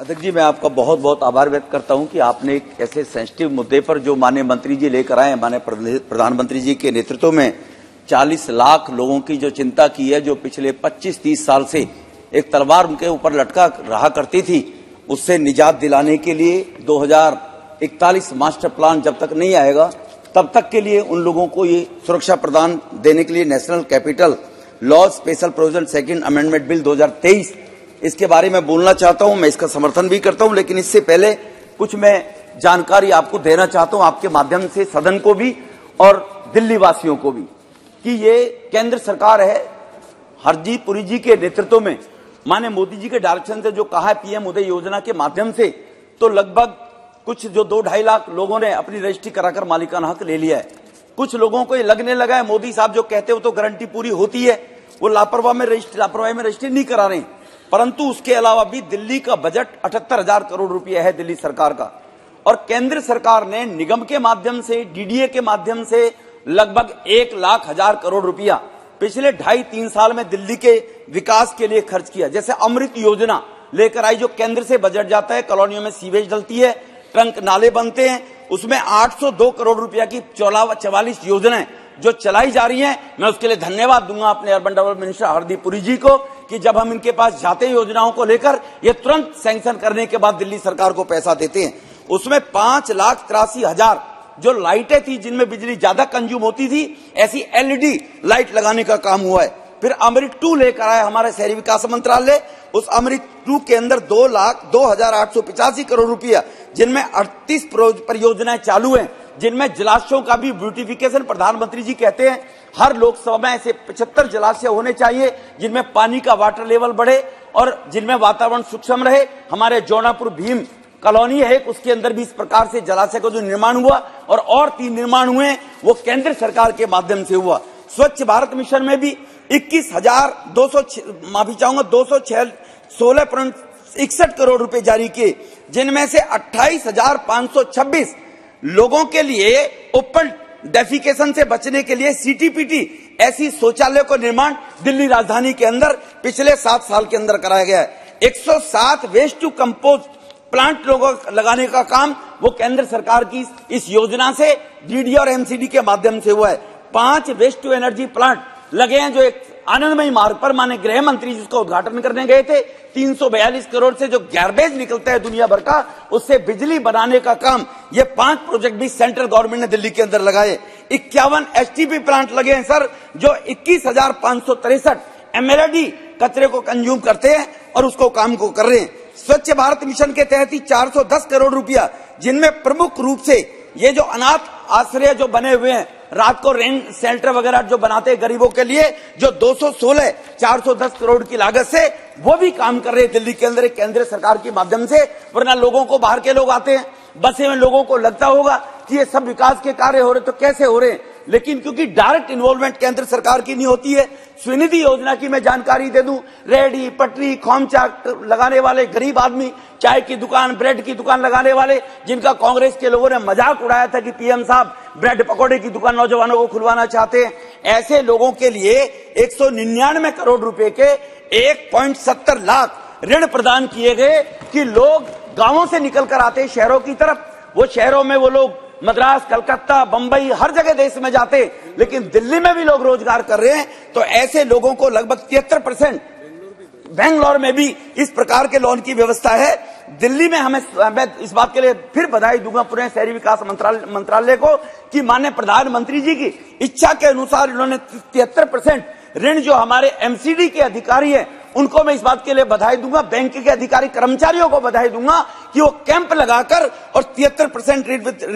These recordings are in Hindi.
अध्यक्ष जी, मैं आपका बहुत बहुत आभार व्यक्त करता हूं कि आपने एक ऐसे सेंसिटिव मुद्दे पर जो माननीय मंत्री जी लेकर आए, माननीय प्रधानमंत्री जी के नेतृत्व में 40 लाख लोगों की जो चिंता की है, जो पिछले 25-30 साल से एक तलवार उनके ऊपर लटका रहा करती थी, उससे निजात दिलाने के लिए 2041 मास्टर प्लान जब तक नहीं आएगा तब तक के लिए उन लोगों को ये सुरक्षा प्रदान देने के लिए national capital law special provision second amendment bill 2023 इसके बारे में बोलना चाहता हूं। मैं इसका समर्थन भी करता हूं, लेकिन इससे पहले कुछ मैं जानकारी आपको देना चाहता हूं, आपके माध्यम से सदन को भी और दिल्ली वासियों को भी, कि ये केंद्र सरकार है हरदीप पुरी जी के नेतृत्व में माननीय मोदी जी के डायरेक्शन से जो कहा है पीएम उदय योजना के माध्यम से, तो लगभग कुछ जो 2-2.5 लाख लोगों ने अपनी रजिस्ट्री कराकर मालिकाना हक ले लिया है। कुछ लोगों को ये लगने लगा है मोदी साहब जो कहते हो तो गारंटी पूरी होती है, वो लापरवाही में रजिस्ट्री नहीं करा रहे। परंतु उसके अलावा भी दिल्ली का बजट 78,000 करोड़ रुपया है दिल्ली सरकार का, और केंद्र सरकार ने निगम के माध्यम से डीडीए के माध्यम से लगभग 1,00,000 करोड़ रुपया पिछले 2.5-3 साल में दिल्ली के विकास के लिए खर्च किया। जैसे अमृत योजना लेकर आई, जो केंद्र से बजट जाता है, कॉलोनियों में सीवेज डलती है, ट्रंक नाले बनते हैं, उसमें 802 करोड़ रुपया की 44 योजनाएं जो चलाई जा रही हैं। मैं उसके लिए धन्यवाद दूंगा अपने urban development minister Hardeep Puri ji को कि जब हम इनके पास जाते हैं योजनाओं को लेकर, ये तुरंत सैंक्शन करने के बाद दिल्ली सरकार को पैसा देते हैं। उसमें 5,83,000 जो लाइटें थी जिनमें बिजली ज्यादा कंज्यूम होती थी, ऐसी एलईडी लाइट लगाने का काम हुआ है। फिर अमृत 2 लेकर आए हमारे शहरी विकास मंत्रालय, उस अमृत 2 के अंदर 2,02,885 करोड़ रुपया, जिनमें 38 परियोजनाएं चालू हैं, जिनमें जलाशयों का भी ब्यूटिफिकेशन, प्रधानमंत्री जी कहते हैं हर लोकसभा में ऐसे 75 जलाशय होने चाहिए जिनमें पानी का वाटर लेवल बढ़े और जिनमें वातावरण सूक्ष्म रहे। हमारे जौनापुर भीम कॉलोनी है, उसके अंदर भी इस प्रकार से जलाशय का जो निर्माण हुआ और 3 निर्माण हुए वो केंद्र सरकार के माध्यम से हुआ। स्वच्छ भारत मिशन में भी 2,16.61 करोड़ रुपए जारी किए, जिनमें से 28,526 लोगों के लिए ओपन डेफिकेशन से बचने के लिए सीटीपीटी ऐसी शौचालय को निर्माण दिल्ली राजधानी के अंदर पिछले 7 साल के अंदर कराया गया है। 107 वेस्ट टू कंपोस्ट प्लांट लोगों लगाने का काम वो केंद्र सरकार की इस योजना से डीडीए और एमसीडी के माध्यम से हुआ है। 5 वेस्ट टू एनर्जी प्लांट लगे हैं, जो एक आनंदमयी मार्ग पर माने गृह मंत्री जिसका उद्घाटन करने गए थे, 342 करोड़ से जो गैरबेज निकलता है दुनिया भर का, उससे बिजली बनाने का काम, ये 5 प्रोजेक्ट भी सेंट्रल गवर्नमेंट ने दिल्ली के अंदर लगाए। 51 एचटीपी प्लांट लगे हैं सर, जो 21,563 एमएलडी कचरे को कंज्यूम करते हैं और उसको काम को कर रहे हैं। स्वच्छ भारत मिशन के तहत ही 410 करोड़ रुपया, जिनमें प्रमुख रूप से ये जो अनाथ आश्रय जो बने हुए हैं, रात को रेंट सेल्टर वगैरह जो बनाते हैं गरीबों के लिए, जो 216 410 करोड़ की लागत से वो भी काम कर रहे हैं दिल्ली के अंदर केंद्र सरकार के माध्यम से। वरना लोगों को, बाहर के लोग आते हैं बसे में, लोगों को लगता होगा कि ये सब विकास के कार्य हो रहे तो कैसे हो रहे हैं, लेकिन क्योंकि डायरेक्ट इन्वॉल्वमेंट केंद्र सरकार की नहीं होती है। स्वनिधि योजना की मैं जानकारी दे दूं, रेहड़ी पटरी खोमचा लगाने वाले गरीब आदमी, चाय की दुकान ब्रेड की दुकान लगाने वाले, जिनका कांग्रेस के लोगों ने मजाक उड़ाया था कि पीएम साहब ब्रेड पकौड़े की दुकान नौजवानों को खुलवाना चाहते हैं, ऐसे लोगों के लिए 199 करोड़ रुपए के 1.70 लाख ऋण प्रदान किए गए कि लोग गांवों से निकलकर आते हैं शहरों की तरफ, वो शहरों में वो लोग मद्रास, कलकत्ता, बंबई, हर जगह देश में जाते, लेकिन दिल्ली में भी लोग रोजगार कर रहे हैं, तो ऐसे लोगों को लगभग 73% बेंगलोर में भी इस प्रकार के लोन की व्यवस्था है। दिल्ली में मैं इस बात के लिए फिर बधाई दूंगा पूरे शहरी विकास मंत्रालय को कि माननीय प्रधानमंत्री जी की इच्छा के अनुसार उन्होंने 73% ऋण जो हमारे एमसीडी के अधिकारी हैं उनको मैं इस बात के लिए बधाई दूंगा, बैंक के अधिकारी कर्मचारियों को बधाई दूंगा कि वो कैंप लगाकर और 73%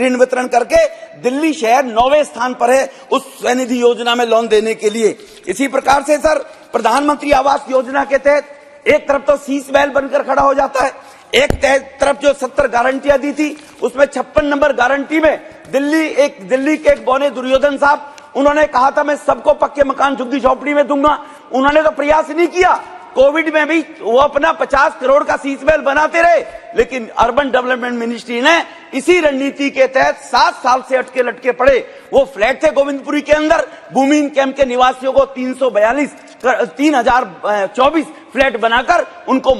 ऋण वितरण करके दिल्ली शहर 9वें स्थान पर है उस स्वनिधि योजना में लोन देने के लिए। इसी प्रकार से सर, प्रधानमंत्री आवास योजना के तहत एक तरफ तो शीश महल बनकर खड़ा हो जाता है, एक तरफ जो 70 गारंटियां दी थी उसमें 56 नंबर गारंटी में दिल्ली के एक बौने दुर्योधन साहब, उन्होंने कहा था मैं सबको पक्के मकान झुग्गी झोपड़ी में दूंगा, उन्होंने तो प्रयास नहीं किया। कोविड में भी वो अपना 50 करोड़ का शीश महल बनाते रहे, लेकिन अर्बन डेवलपमेंट मिनिस्ट्री ने इसी रणनीति के तहत 7 साल से अटके लटके पड़े। वो फ्लैट थे गोविंदपुरी के अंदर, भूमिहीन कैंप के निवासियों को 342 3024 फ्लैट बनाकर उनको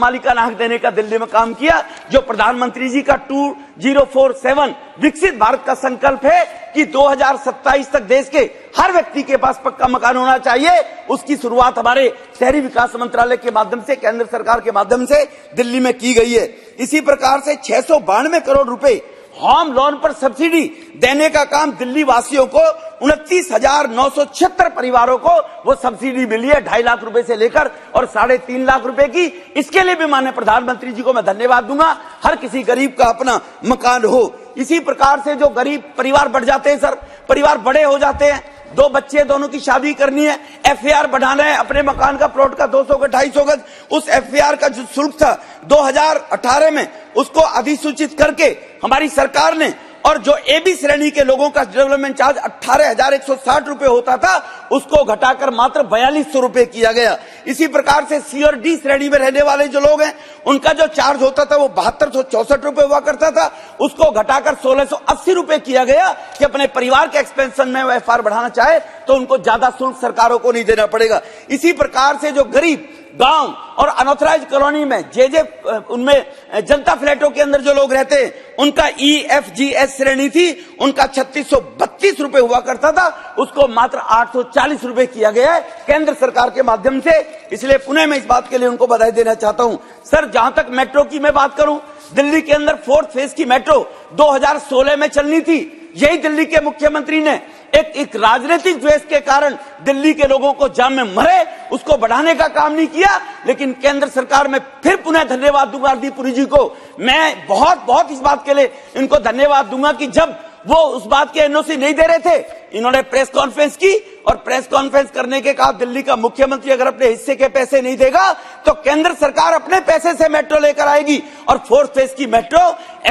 मालिकाना हक देने का दिल्ली में काम किया, जो प्रधानमंत्री जी का 2047 विकसित भारत का संकल्प है कि 2027 तक देश के हर व्यक्ति के पास पक्का मकान होना चाहिए। उसकी शुरुआत हमारे शहरी विकास मंत्रालय के माध्यम से, केंद्र सरकार के माध्यम से दिल्ली में की गई है। इसी प्रकार से 692 करोड़ रुपए होम लोन पर सब्सिडी देने का काम दिल्ली वासियों को 29,976 परिवारों को वो सब्सिडी मिली है, 2.5 लाख रुपए से लेकर और 3.5 लाख रुपए की। इसके लिए भी माननीय प्रधानमंत्री जी को मैं धन्यवाद दूंगा। हर किसी गरीब का अपना मकान हो। इसी प्रकार से जो गरीब परिवार बढ़ जाते हैं सर, परिवार बड़े हो जाते हैं, 2 बच्चे, दोनों की शादी करनी है, FAR बढ़ाना है, अपने मकान का प्लॉट का 200 गज 250 गज, उस FAR का जो शुल्क था 2018 में उसको अधिसूचित करके हमारी सरकार ने, और जो AB श्रेणी के लोगों का डेवलपमेंट चार्ज 18,160 रुपए होता था उसको घटाकर मात्र 4200 रुपए किया गया। इसी प्रकार से C और D श्रेणी में रहने वाले जो लोग हैं उनका जो चार्ज होता था वो 7264 रुपए हुआ करता था, उसको घटाकर 1680 रुपए किया गया कि अपने परिवार के एक्सपेंशन में वो FR बढ़ाना चाहे तो उनको ज्यादा शुल्क सरकारों को नहीं देना पड़ेगा। इसी प्रकार से जो गरीब गांव और अनऑथराइज कॉलोनी में JJ उनमें जनता फ्लैटों के अंदर जो लोग रहते हैं उनका EFGS श्रेणी थी, उनका 3632 रुपए हुआ करता था, उसको मात्र 840 रुपए किया गया है केंद्र सरकार के माध्यम से। इसलिए पुणे में इस बात के लिए उनको बधाई देना चाहता हूं। सर, जहां तक मेट्रो की मैं बात करूं, दिल्ली के अंदर 4th फेज की मेट्रो 2016 में चलनी थी। यही दिल्ली के मुख्यमंत्री ने एक राजनीतिक द्वेष के कारण दिल्ली के लोगों को जाम में मरे, उसको बढ़ाने का काम नहीं किया। लेकिन केंद्र सरकार में फिर पुनः धन्यवाद दूंगा हरदीप पुरी जी को, मैं बहुत इस बात के लिए इनको धन्यवाद दूंगा कि जब वो उस बात के NOC नहीं दे रहे थे, इन्होंने प्रेस कॉन्फ्रेंस की और प्रेस कॉन्फ्रेंस करने के कहा दिल्ली का मुख्यमंत्री अगर अपने हिस्से के पैसे नहीं देगा तो केंद्र सरकार अपने पैसे से मेट्रो लेकर आएगी। और 4th फेज की मेट्रो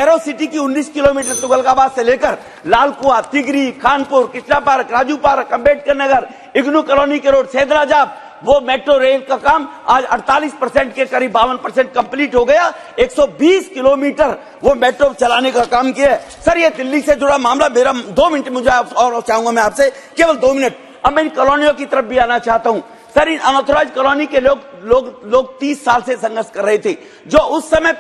एरो सिटी की 19 किलोमीटर तुगलकाबाद से लेकर Lal Kuan, Tigri, Khanpur, Krishna park, Raju park, Ambedkar Nagar, IGNOU colony के रोड, सहदरा जाप, वो मेट्रो रेल का काम आज 48% के करीब 52% कंप्लीट हो गया। 120 किलोमीटर वो मेट्रो चलाने का काम किया है। सर, ये दिल्ली से जुड़ा मामला मेरा 2 मिनट, मुझे और चाहूंगा मैं आपसे केवल 2 मिनट। अब मैं इन कॉलोनियों की तरफ भी आना चाहता हूं। सर, इन अनऑथराइज कॉलोनी के लोग 30 साल से संघर्ष कर रहे थे। जो उस समय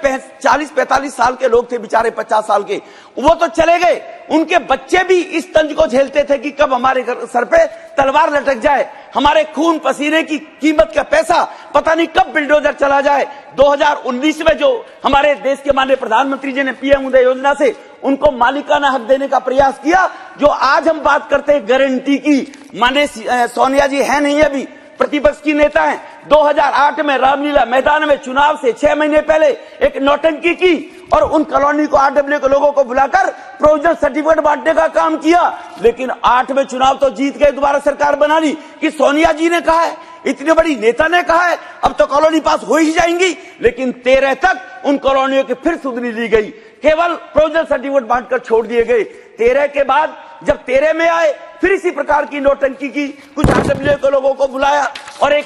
40-45 साल के लोग थे, बेचारे 50 साल के, वो तो चले गए, उनके बच्चे भी इस तंज को झेलते थे कि कब हमारे सर पे तलवार लटक जाए, हमारे खून पसीने की कीमत का पैसा पता नहीं कब बिल्डोजर चला जाए। 2019 में जो हमारे देश के माननीय प्रधानमंत्री जी ने PM उदय योजना से उनको मालिकाना हक देने का प्रयास किया। जो आज हम बात करते हैं गारंटी की, माननीय सोनिया जी है नहीं अभी, प्रतिपक्ष की नेता है, 2008 में रामलीला मैदान में चुनाव से 6 महीने पहले एक नौटंकी की और उन कॉलोनी को RW के लोगों को बुलाकर प्रोविजनल सर्टिफिकेट बांटने का काम किया। लेकिन 8 में चुनाव तो जीत गए, दोबारा सरकार बना ली कि सोनिया जी ने कहा है, इतने बड़ी नेता ने कहा है, अब तो कॉलोनी पास हो ही जाएंगी। लेकिन 13 तक उन कॉलोनियों की फिर सुधनी ली गई, केवल प्रोविजनल सर्टिफिकेट बांटकर छोड़ दिए गए। 13 के बाद जब 13 में आए, फिर इसी प्रकार की नौटंकी की, कुछ RW के लोगों को बुलाया और एक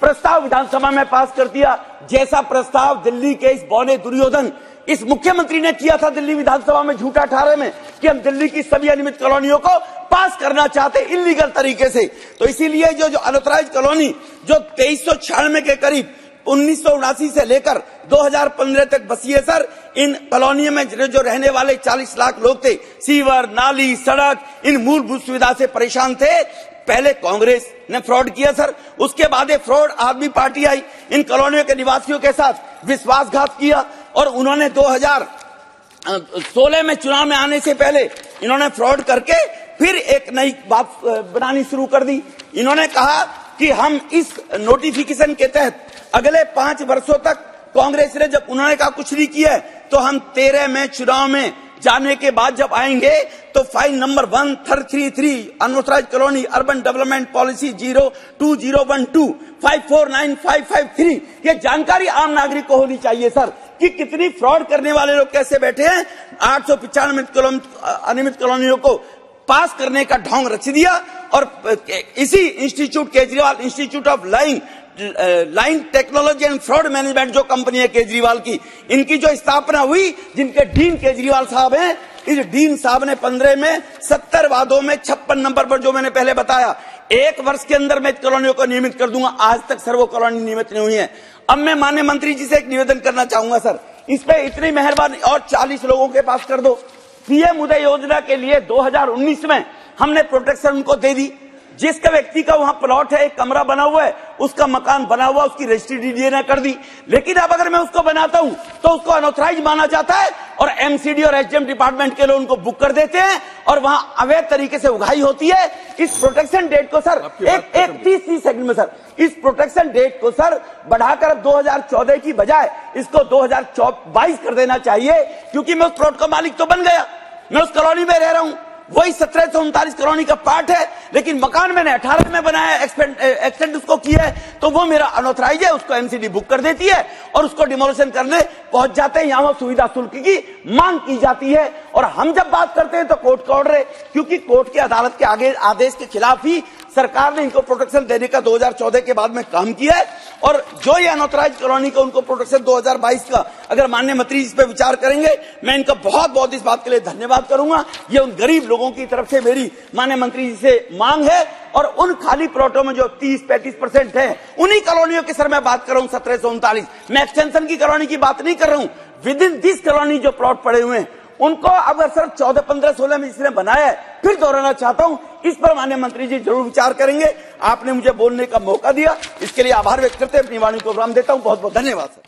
प्रस्ताव विधानसभा में पास कर दिया, जैसा प्रस्ताव दिल्ली के इस बौने दुर्योधन इस मुख्यमंत्री ने किया था दिल्ली विधानसभा में झूठा 18 में कि हम दिल्ली की सभी अनियमित कॉलोनियों को पास करना चाहते इलीगल तरीके से। तो इसीलिए जो अनऑथराइज कॉलोनी जो 2396 के करीब 1979 से लेकर 2015 तक बसी है सर, इन कॉलोनियों में जो रहने वाले 40 लाख लोग थे, सीवर, नाली, सड़क, इन मूलभूत सुविधा से परेशान थे। पहले कांग्रेस ने फ्रॉड किया सर, उसके बाद ये फ्रॉड आदमी पार्टी आई, इन कॉलोनियों के निवासियों के साथ विश्वासघात किया और उन्होंने 2016 में चुनाव में आने से पहले इन्होंने फ्रॉड करके फिर एक नई बात बनानी शुरू कर दी। इन्होंने कहा कि हम इस नोटिफिकेशन के तहत अगले 5 वर्षों तक, कांग्रेस ने जब उन्होंने कहा कुछ नहीं किया है, तो हम 13 में चुनाव में जाने के बाद जब आएंगे तो file number 1333 unauthorised colony urban development policy 02012 549553 ये जानकारी आम नागरिक को होनी चाहिए सर कि कितनी फ्रॉड करने वाले लोग कैसे बैठे हैं। 895 अनियमित कॉलोनियों को पास करने का ढोंग रच दिया और इसी institute Kejriwal institute of line technology and fraud management जो कंपनी है केजरीवाल की, इनकी जो स्थापना हुई, जिनके डीन केजरीवाल साहब हैं, इस डीन साहब ने 15 में 70 वादों में 56 नंबर पर जो मैंने पहले बताया एक वर्ष के अंदर मैं कॉलोनियों को नियमित कर दूंगा। आज तक सर वो कॉलोनी नियमित नहीं हुई है। अब मैं माननीय मंत्री जी से एक निवेदन करना चाहूंगा, सर इस पे इतनी मेहरबानी और 40 लोगों के पास कर दो। पीएम उदय योजना के लिए 2019 में हमने प्रोटेक्शन उनको दे दी। जिसका व्यक्ति का वहां प्लॉट है, एक कमरा बना हुआ है, उसका मकान बना हुआ, उसकी रजिस्ट्री डीडीए ने कर दी। लेकिन अब अगर मैं उसको बनाता हूं तो उसको अनऑथराइज माना जाता है और एमसीडी और एसडीएम डिपार्टमेंट के लोग उनको बुक कर देते हैं और वहां अवैध तरीके से उगाही होती है। इस प्रोटेक्शन डेट को सर एक 30 सेकंड में सर इस प्रोटेक्शन डेट को सर बढ़ाकर 2014 की बजाय इसको 2022 कर देना चाहिए, क्योंकि मैं उस प्लॉट का मालिक तो बन गया, मैं उस कॉलोनी में रह रहा हूँ, वही 1739 कॉलोनी का पार्ट है, लेकिन मकान मैंने 18 में बनाया, एक्सटेंड उसको किया है, तो वो मेरा अनऑथराइज है, उसको एमसीडी बुक कर देती है और उसको डिमोलिशन करने पहुंच जाते हैं। यहाँ सुविधा शुल्क की मांग की जाती है और हम जब बात करते हैं तो कोर्ट का ऑर्डर है, क्योंकि कोर्ट के अदालत के आगे आदेश के खिलाफ ही सरकार ने इनको प्रोटेक्शन देने का 2014 के बाद में काम किया है। और जो ये अनऑथराइज कॉलोनी का उनको प्रोटेक्शन 2022 का अगर माननीय मंत्री इस पर विचार करेंगे, मैं इनका बहुत बहुत इस बात के लिए धन्यवाद करूंगा। ये उन गरीब लोगों की तरफ से मेरी माननीय मंत्री जी से मांग है। और उन खाली प्लॉटों में जो 30-35% है, उन्हीं कॉलोनियों की सर मैं बात कर रहा हूँ 1739, मैं एक्सटेंशन की कॉलोनी की बात नहीं कर रहा हूँ। विद इन दिस कॉलोनी जो प्लॉट पड़े हुए हैं उनको अगर सर 14, 15, 16 में जिसने बनाया है, फिर दोहराना चाहता हूँ, इस पर माननीय मंत्री जी जरूर विचार करेंगे। आपने मुझे बोलने का मौका दिया, इसके लिए आभार व्यक्त करते हैं, अपनी वाणी को विराम देता हूँ। बहुत बहुत धन्यवाद सर।